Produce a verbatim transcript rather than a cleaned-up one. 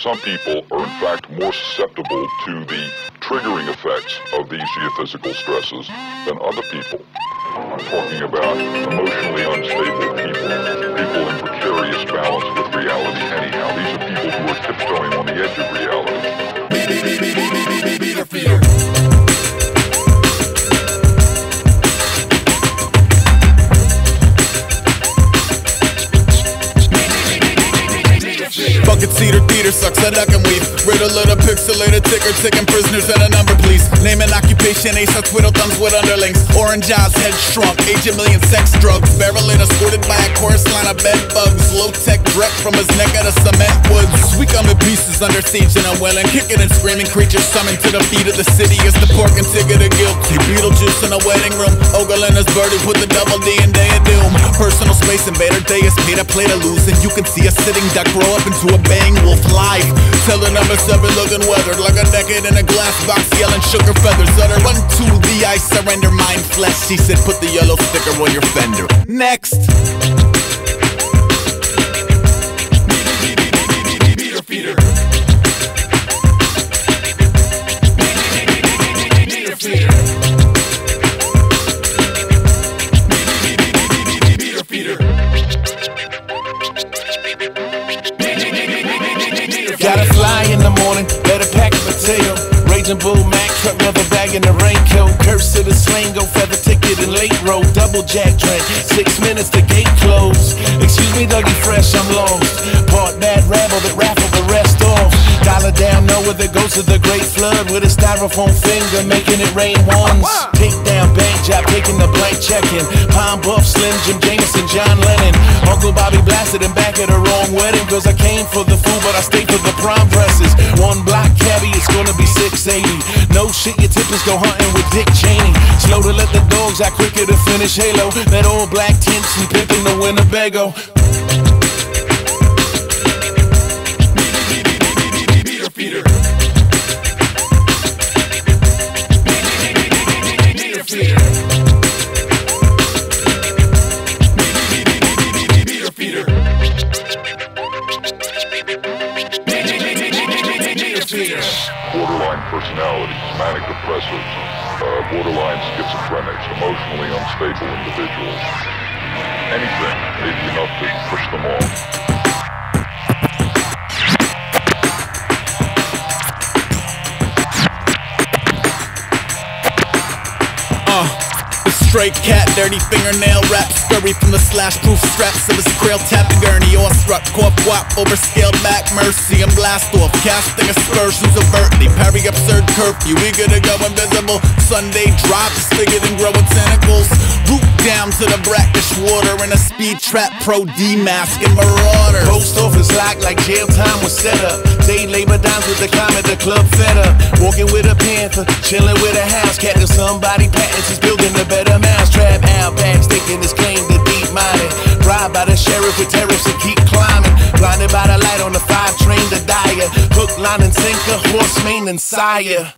Some people are in fact more susceptible to the triggering effects of these geophysical stresses than other people. I'm talking about emotionally unstable people, people in precarious balance with reality anyhow. These are people who are tiptoeing on the edge of reality. Cedar theater sucks, I duck and weave. Riddle of the pixelated ticker, ticking prisoners and a number please. Name and occupation, ace of twiddle thumbs with underlings. Orange eyes, head shrunk, agent million sex drugs. Barrel in escorted by a chorus line of bed bugs. Low tech wreck from his neck out of cement woods. We come in pieces under siege and unwilling. Kicking and screaming creatures summoned to the feet of the city is the pork and ticket of guilty. Beetlejuice in a wedding room. Ogle and his birdie with the double D and day of doom. Personal space invader, day is paid, I play to lose. And you can see a sitting duck grow up into a bang wolf life. Telling number seven looking weathered like a decade in a glass box, yelling sugar feathers. Utter run to the ice, surrender mind flesh. She said put the yellow sticker on your fender. Next. Gotta fly in the morning, better pack my tail. Raging bull, Mac truck, leather bag in the raincoat. Curse to the slang, go feather ticket and late road. Double jack drink, six minutes the gate closed. Excuse me, Dougie Fresh, I'm lost. Part mad rabble that raffled the rest off. Dollar down, nowhere that goes to the great flood. With a styrofoam finger, making it rain once. Take down, bank job, taking the blank checking. Palm Buff, Slim Jim Jameson, John Lennon. Uncle Bobby blasted and back at a wrong wedding. Cause I came for the food, but I stayed for the prime dresses. One block cabby, it's gonna be six eighty. No shit, your tippers go hunting with Dick Cheney. Slow to let the dogs out, quicker to finish Halo. That old black tint, she pimpin' the Winnebago. Borderline personalities, manic depressives, uh, borderline schizophrenics, emotionally unstable individuals. Anything may be enough to push them off. Straight cat, dirty fingernail wrap, scurry from the slash-proof straps of his crail tap and gurney, awestruck, corp wop, overscaled back mercy and blast off, casting aspersions overtly, parry absurd curfew, eager to go invisible, Sunday drop, bigger than growing tentacles, root down to the brackish water in a speed trap, pro D-mask and marauder. Post office locked like jail time was set up, day labor dimes with the climate, the club fed up, walking with a panther, chilling with a house cat, if somebody patents is building a better mousetrap, out bags thinking it's claim to deep mining. Bribed by the sheriff with tariffs and keep climbing. Blinded by the light on the five train to dire. Hook, line, and sinker, horse, mane, and sire.